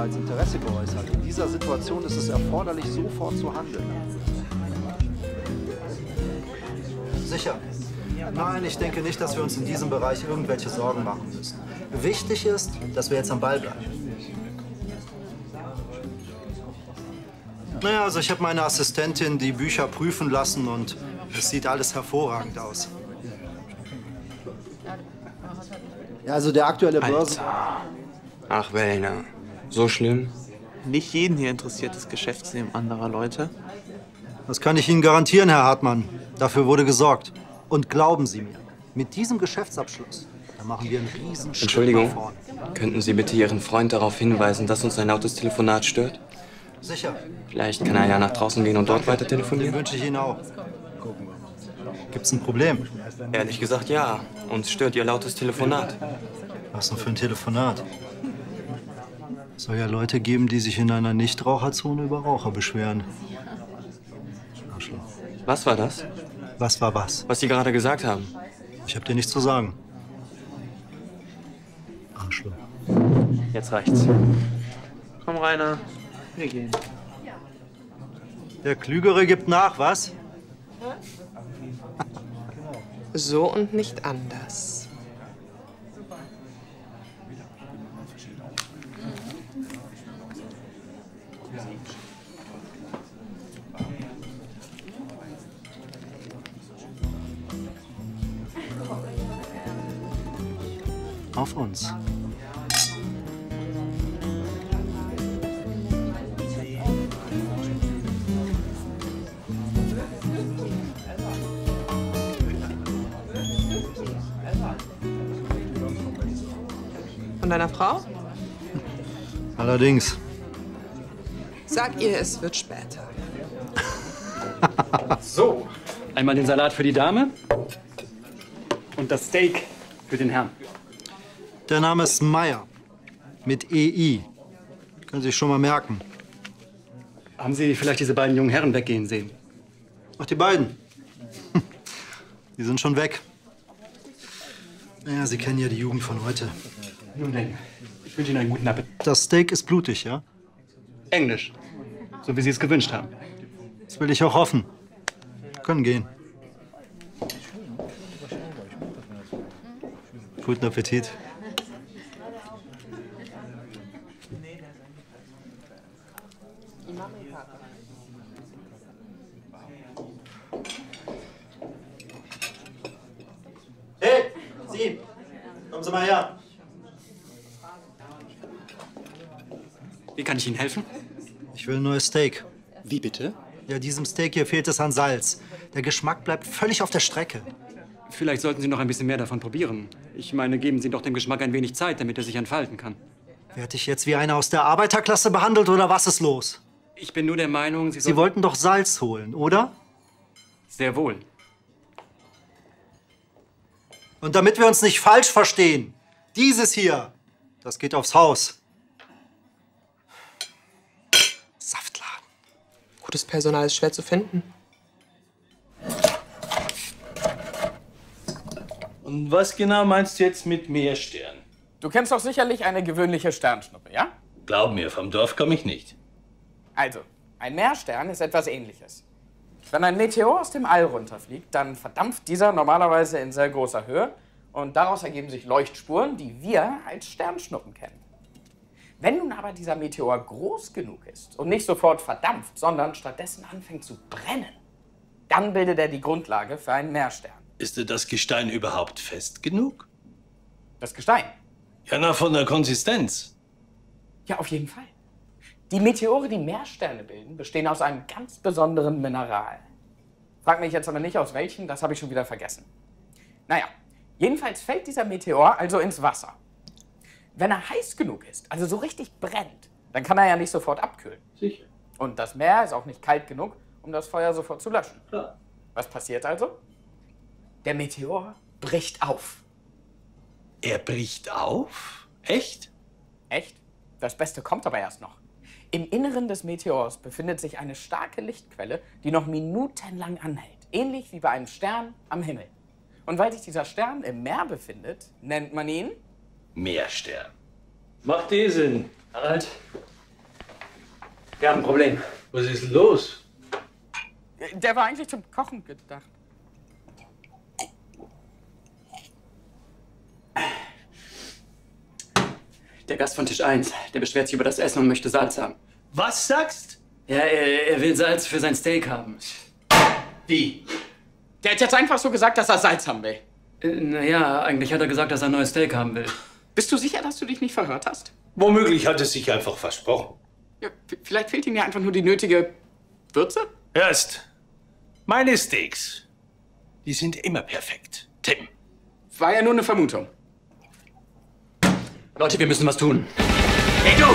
bereits Interesse geäußert. In dieser Situation ist es erforderlich, sofort zu handeln. Sicher. Nein, ich denke nicht, dass wir uns in diesem Bereich irgendwelche Sorgen machen müssen. Wichtig ist, dass wir jetzt am Ball bleiben. Naja, also ich habe meine Assistentin die Bücher prüfen lassen und es sieht alles hervorragend aus. Ja, also der aktuelle Börsen... Ach, Wellner. So schlimm? Nicht jeden hier interessiert das Geschäftsleben anderer Leute. Das kann ich Ihnen garantieren, Herr Hartmann. Dafür wurde gesorgt. Und glauben Sie mir, mit diesem Geschäftsabschluss, da machen wir einen riesen Schritt nach vorne. Entschuldigung, könnten Sie bitte Ihren Freund darauf hinweisen, dass uns ein lautes Telefonat stört? Sicher. Vielleicht kann er ja nach draußen gehen und dort weiter telefonieren. Den wünsche ich Ihnen auch. Gibt's ein Problem? Ehrlich gesagt, ja. Uns stört Ihr lautes Telefonat. Was denn für ein Telefonat? Es soll ja Leute geben, die sich in einer Nichtraucherzone über Raucher beschweren. Arschloch. Was war das? Was war was? Was Sie gerade gesagt haben. Ich habe dir nichts zu sagen. Arschloch. Jetzt reicht's. Komm, Rainer. Wir gehen. Der Klügere gibt nach, was? So und nicht anders. Auf uns. Von deiner Frau? Allerdings. Sag ihr, es wird später. So, einmal den Salat für die Dame und das Steak für den Herrn. Der Name ist Meyer, mit EI. Können Sie sich schon mal merken. Haben Sie vielleicht diese beiden jungen Herren weggehen sehen? Ach, die beiden? Die sind schon weg. Naja, Sie kennen ja die Jugend von heute. Nun denn, ich wünsche Ihnen einen guten Appetit. Das Steak ist blutig, ja? Englisch, so wie Sie es gewünscht haben. Das will ich auch hoffen. Können gehen. Guten Appetit. Kommen Sie mal her. Wie kann ich Ihnen helfen? Ich will ein neues Steak. Wie bitte? Ja, diesem Steak hier fehlt es an Salz. Der Geschmack bleibt völlig auf der Strecke. Vielleicht sollten Sie noch ein bisschen mehr davon probieren. Ich meine, geben Sie doch dem Geschmack ein wenig Zeit, damit er sich entfalten kann. Werd ich jetzt wie einer aus der Arbeiterklasse behandelt oder was ist los? Ich bin nur der Meinung, Sie wollten doch Salz holen, oder? Sehr wohl. Und damit wir uns nicht falsch verstehen, dieses hier, das geht aufs Haus. Saftladen. Gutes Personal ist schwer zu finden. Und was genau meinst du jetzt mit Meerstern? Du kennst doch sicherlich eine gewöhnliche Sternschnuppe, ja? Glaub mir, vom Dorf komme ich nicht. Also, ein Meerstern ist etwas Ähnliches. Wenn ein Meteor aus dem All runterfliegt, dann verdampft dieser normalerweise in sehr großer Höhe und daraus ergeben sich Leuchtspuren, die wir als Sternschnuppen kennen. Wenn nun aber dieser Meteor groß genug ist und nicht sofort verdampft, sondern stattdessen anfängt zu brennen, dann bildet er die Grundlage für einen Meerstern. Ist denn das Gestein überhaupt fest genug? Das Gestein? Ja, na, von der Konsistenz. Ja, auf jeden Fall. Die Meteore, die Meersterne bilden, bestehen aus einem ganz besonderen Mineral. Frag mich jetzt aber nicht, aus welchem, das habe ich schon wieder vergessen. Naja, jedenfalls fällt dieser Meteor also ins Wasser. Wenn er heiß genug ist, also so richtig brennt, dann kann er ja nicht sofort abkühlen. Sicher. Und das Meer ist auch nicht kalt genug, um das Feuer sofort zu löschen. Klar. Was passiert also? Der Meteor bricht auf. Er bricht auf? Echt? Echt? Das Beste kommt aber erst noch. Im Inneren des Meteors befindet sich eine starke Lichtquelle, die noch minutenlang anhält, ähnlich wie bei einem Stern am Himmel. Und weil sich dieser Stern im Meer befindet, nennt man ihn... Meerstern. Macht eh Sinn, Harald. Wir haben ein Problem. Was ist denn los? Der war eigentlich zum Kochen gedacht. Der Gast von Tisch 1, der beschwert sich über das Essen und möchte Salz haben. Was sagst? Ja, er will Salz für sein Steak haben. Wie? Der hat jetzt einfach so gesagt, dass er Salz haben will. Naja, eigentlich hat er gesagt, dass er ein neues Steak haben will. Bist du sicher, dass du dich nicht verhört hast? Womöglich hat es sich einfach versprochen. Ja, vielleicht fehlt ihm ja einfach nur die nötige Würze? Erst, meine Steaks, die sind immer perfekt, Tim. War ja nur eine Vermutung. Leute, wir müssen was tun. Hey, du!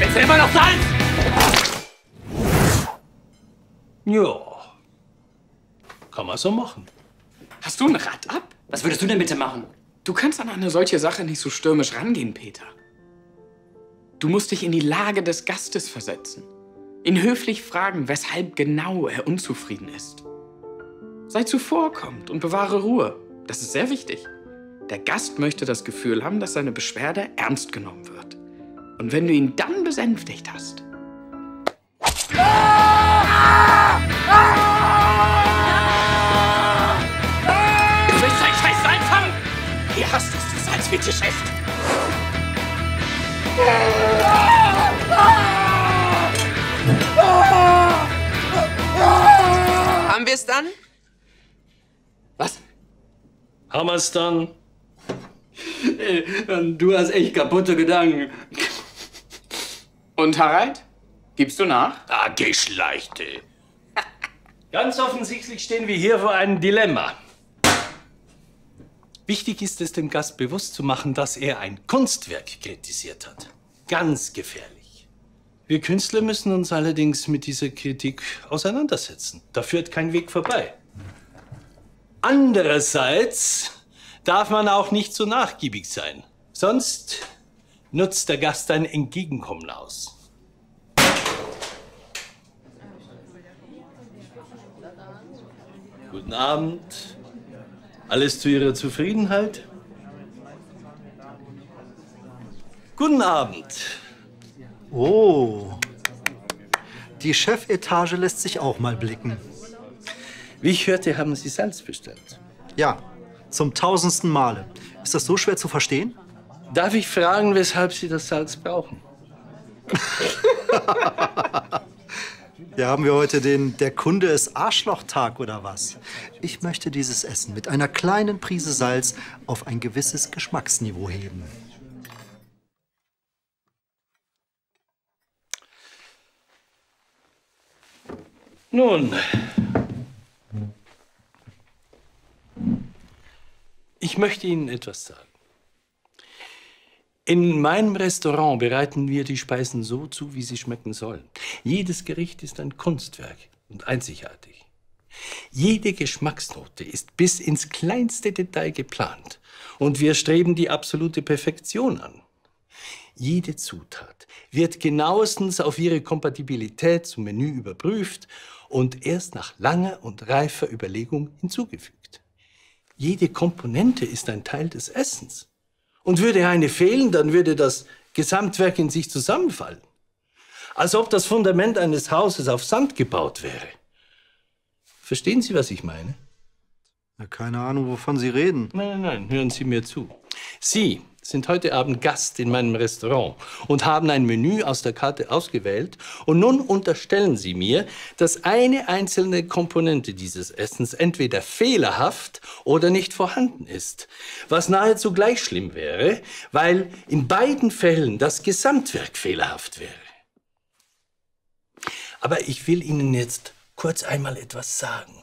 Willst du immer noch Salz? Ja, kann man so machen. Hast du ein Rad ab? Was würdest du denn bitte machen? Du kannst an eine solche Sache nicht so stürmisch rangehen, Peter. Du musst dich in die Lage des Gastes versetzen. Ihn höflich fragen, weshalb genau er unzufrieden ist. Sei zuvorkommend und bewahre Ruhe. Das ist sehr wichtig. Der Gast möchte das Gefühl haben, dass seine Beschwerde ernst genommen wird. Und wenn du ihn dann besänftigt hast... Hier hast du das Salzwitschgeschäft. Haben wir es dann? Was? Haben wir es dann? Du hast echt kaputte Gedanken. Und Harald? Gibst du nach? Ah, Geschleichte. Ganz offensichtlich stehen wir hier vor einem Dilemma. Wichtig ist es, dem Gast bewusst zu machen, dass er ein Kunstwerk kritisiert hat. Ganz gefährlich. Wir Künstler müssen uns allerdings mit dieser Kritik auseinandersetzen. Da führt kein Weg vorbei. Andererseits darf man auch nicht so nachgiebig sein. Sonst nutzt der Gast ein Entgegenkommen aus. Guten Abend. Alles zu Ihrer Zufriedenheit? Guten Abend. Oh, die Chefetage lässt sich auch mal blicken. Wie ich hörte, haben Sie Salz bestellt. Ja, zum 1000. Male. Ist das so schwer zu verstehen? Darf ich fragen, weshalb Sie das Salz brauchen? Ja, haben wir heute den Der Kunde ist Arschloch-Tag oder was? Ich möchte dieses Essen mit einer kleinen Prise Salz auf ein gewisses Geschmacksniveau heben. Nun, ich möchte Ihnen etwas sagen. In meinem Restaurant bereiten wir die Speisen so zu, wie sie schmecken sollen. Jedes Gericht ist ein Kunstwerk und einzigartig. Jede Geschmacksnote ist bis ins kleinste Detail geplant. Und wir streben die absolute Perfektion an. Jede Zutat wird genauestens auf ihre Kompatibilität zum Menü überprüft und erst nach langer und reifer Überlegung hinzugefügt. Jede Komponente ist ein Teil des Essens. Und würde eine fehlen, dann würde das Gesamtwerk in sich zusammenfallen. Als ob das Fundament eines Hauses auf Sand gebaut wäre. Verstehen Sie, was ich meine? Ja, keine Ahnung, wovon Sie reden. Nein, nein, nein, hören Sie mir zu. Sie sind heute Abend Gast in meinem Restaurant und haben ein Menü aus der Karte ausgewählt. Und nun unterstellen Sie mir, dass eine einzelne Komponente dieses Essens entweder fehlerhaft oder nicht vorhanden ist. Was nahezu gleich schlimm wäre, weil in beiden Fällen das Gesamtwerk fehlerhaft wäre. Aber ich will Ihnen jetzt kurz einmal etwas sagen.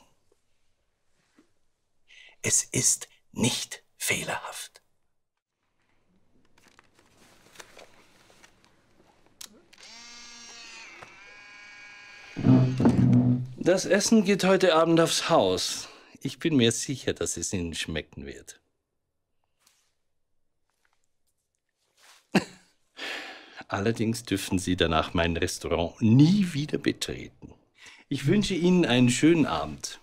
Es ist nicht fehlerhaft. Das Essen geht heute Abend aufs Haus. Ich bin mir sicher, dass es Ihnen schmecken wird. Allerdings dürfen Sie danach mein Restaurant nie wieder betreten. Ich wünsche Ihnen einen schönen Abend.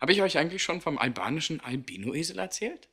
Habe ich euch eigentlich schon vom albanischen Albino-Esel erzählt?